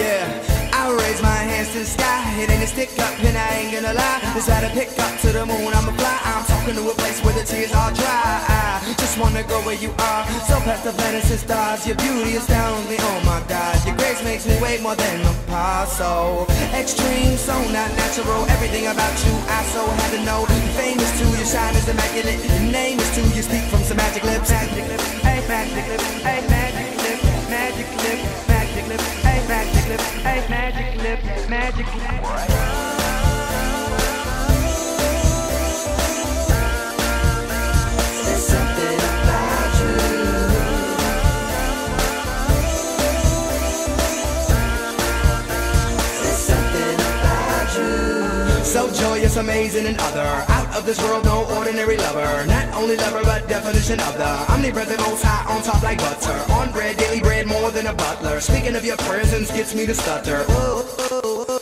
yeah. I raise my hands to the sky, it ain't a stick up, and I ain't gonna lie. It's like a pickup to the moon, I'ma fly. I'm talking to a place where the tears all dry. I just wanna go where you are, so past the planets and stars. Your beauty astounds me, oh my God. Your grace makes me way more than a par. So extreme, so not natural. Everything about you, I so had to know. Famous too, your shine is immaculate. Your name is too, you speak from some magic lips. Magic lips, ay, magic lips, ay, magic lips, magic lips, magic lips, ay, magic lips, ay, magic lips, magic lips. So joyous, amazing, and other. Out of this world, no ordinary lover. Not only lover, but definition of the omnipresent, most high, on top like butter. On bread, daily bread, more than a butler. Speaking of your presence gets me to stutter.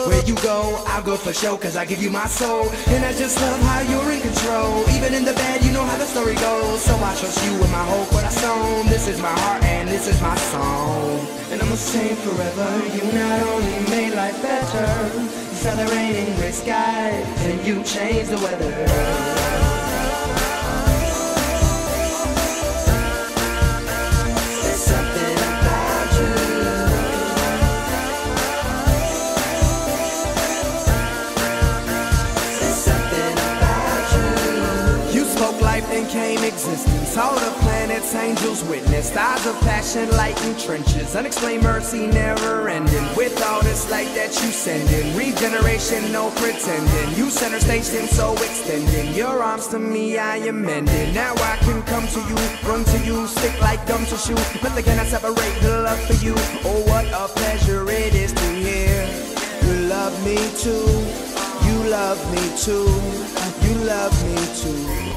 Where you go, I'll go for show, cause I give you my soul. And I just love how you're in control. Even in the bad, you know how the story goes. So I trust you with my whole corazón. This is my heart and this is my song. And I'ma sing forever. You not only made life better, accelerating gray skies, and you change the weather. And came existence, all the planets, angels witnessed. Eyes of passion, lighting trenches, unexplained mercy, never ending. With all this light that you sending, regeneration, no pretending. You center station, so extending your arms to me, I am mending. Now I can come to you, run to you, stick like gum to shoe. But again, I separate the love for you. Oh, what a pleasure it is to hear. You love me too, you love me too, you love me too.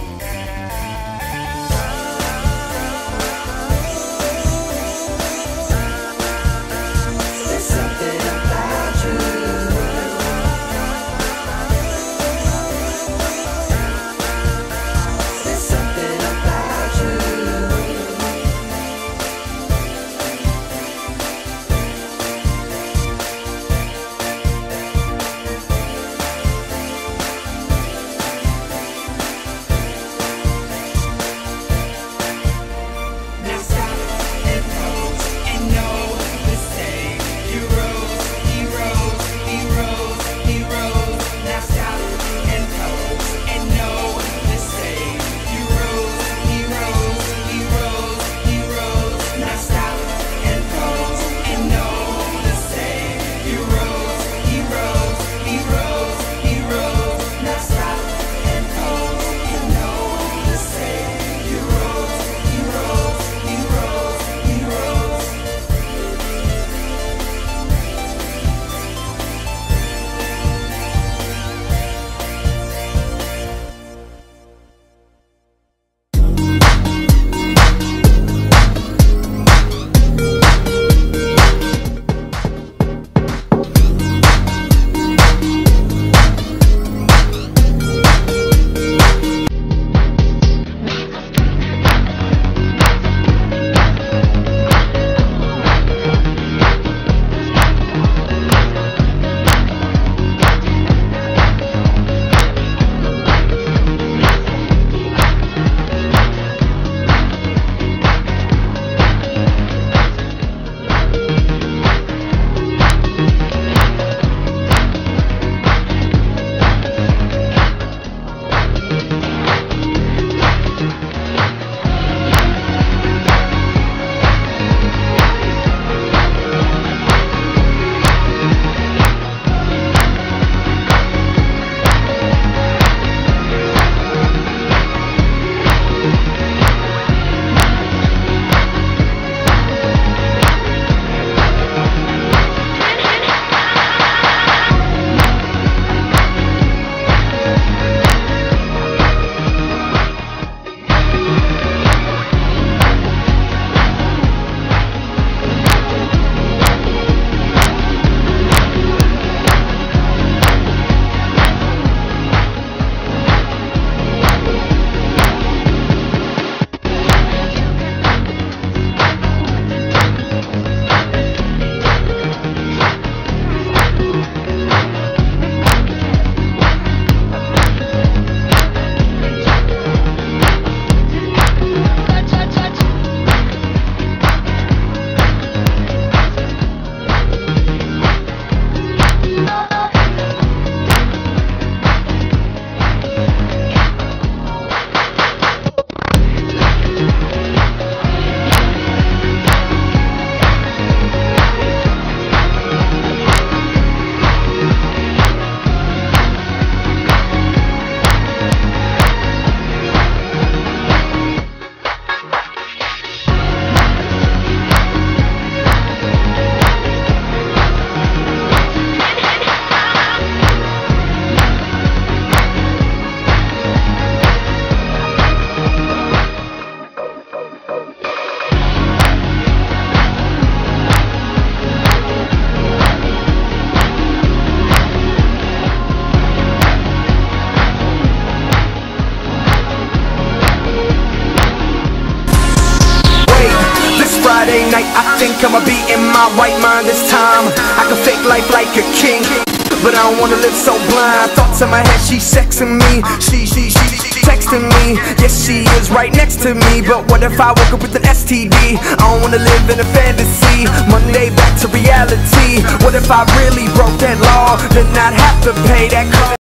I'ma be in my right mind this time. I can fake life like a king, but I don't wanna live so blind. Thoughts in my head, she's sexing me. She texting me. Yes, she is right next to me. But what if I woke up with an STD? I don't wanna live in a fantasy. Monday back to reality. What if I really broke that law? Then I'd have to pay that cost.